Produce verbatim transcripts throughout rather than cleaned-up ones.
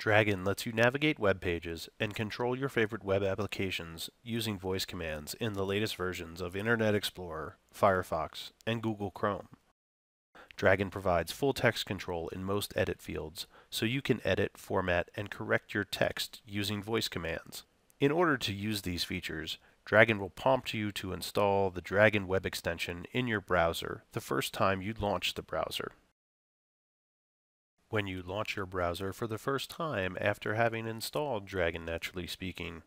Dragon lets you navigate web pages and control your favorite web applications using voice commands in the latest versions of Internet Explorer, Firefox, and Google Chrome. Dragon provides full text control in most edit fields, so you can edit, format, and correct your text using voice commands. In order to use these features, Dragon will prompt you to install the Dragon Web extension in your browser the first time you launch the browser. When you launch your browser for the first time after having installed Dragon Naturally Speaking,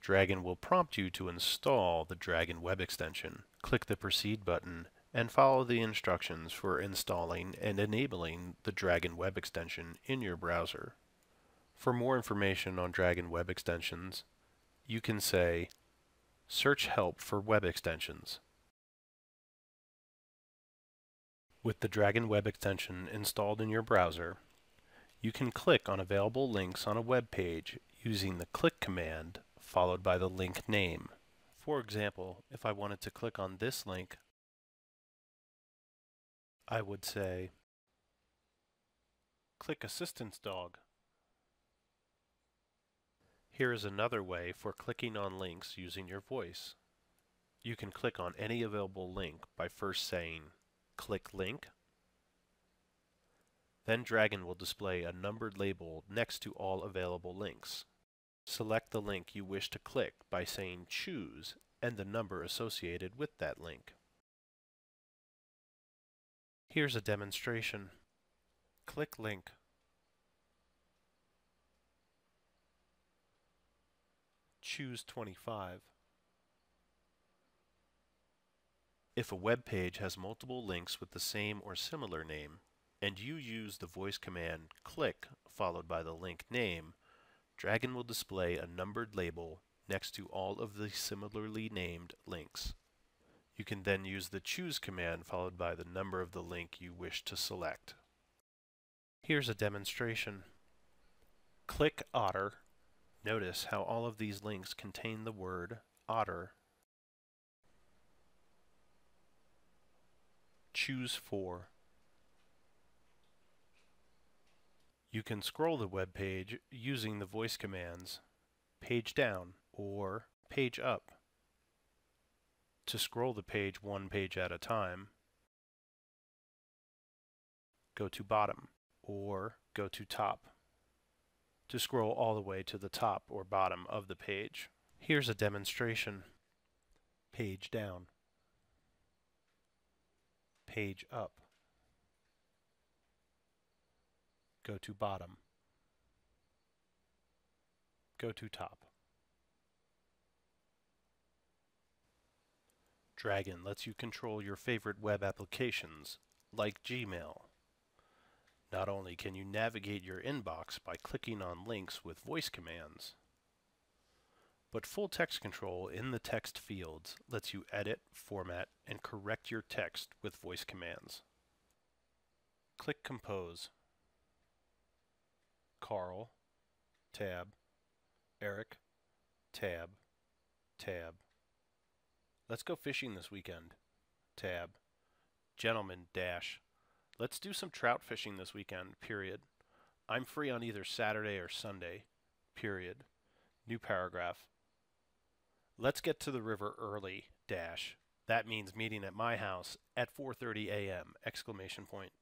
Dragon will prompt you to install the Dragon Web extension. Click the Proceed button and follow the instructions for installing and enabling the Dragon Web extension in your browser. For more information on Dragon Web extensions, you can say, "Search help for web extensions." With the Dragon Web extension installed in your browser, you can click on available links on a web page using the click command followed by the link name. For example, if I wanted to click on this link, I would say, click Assistance Dog. Here is another way for clicking on links using your voice. You can click on any available link by first saying, click link. Then Dragon will display a numbered label next to all available links. Select the link you wish to click by saying choose and the number associated with that link. Here's a demonstration. Click link. Choose twenty-five. If a web page has multiple links with the same or similar name, and you use the voice command click followed by the link name, Dragon will display a numbered label next to all of the similarly named links. You can then use the choose command followed by the number of the link you wish to select. Here's a demonstration. Click otter. Notice how all of these links contain the word otter. Choose for. You can scroll the web page using the voice commands page down or page up to scroll the page one page at a time. Go to bottom or go to top to scroll all the way to the top or bottom of the page. Here's a demonstration. Page down. Page up. Go to bottom. Go to top. Dragon lets you control your favorite web applications, like Gmail. Not only can you navigate your inbox by clicking on links with voice commands, but full text control in the text fields lets you edit, format, and correct your text with voice commands. Click Compose. Carl, tab, Eric, tab, tab. Let's go fishing this weekend. Tab. Gentlemen, dash. Let's do some trout fishing this weekend, period. I'm free on either Saturday or Sunday, period. New paragraph. Let's get to the river early, dash. That means meeting at my house at four thirty a m, exclamation point.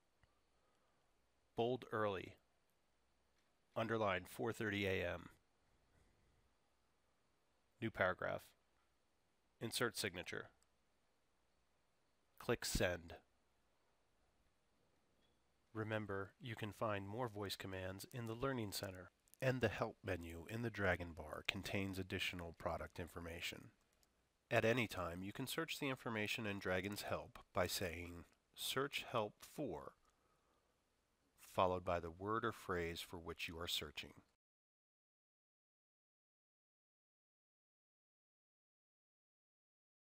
Bold early. Underline four thirty a m. New paragraph. Insert signature. Click Send. Remember, you can find more voice commands in the Learning Center, and the Help menu in the Dragon bar contains additional product information. At any time, you can search the information in Dragon's Help by saying, Search Help for, followed by the word or phrase for which you are searching.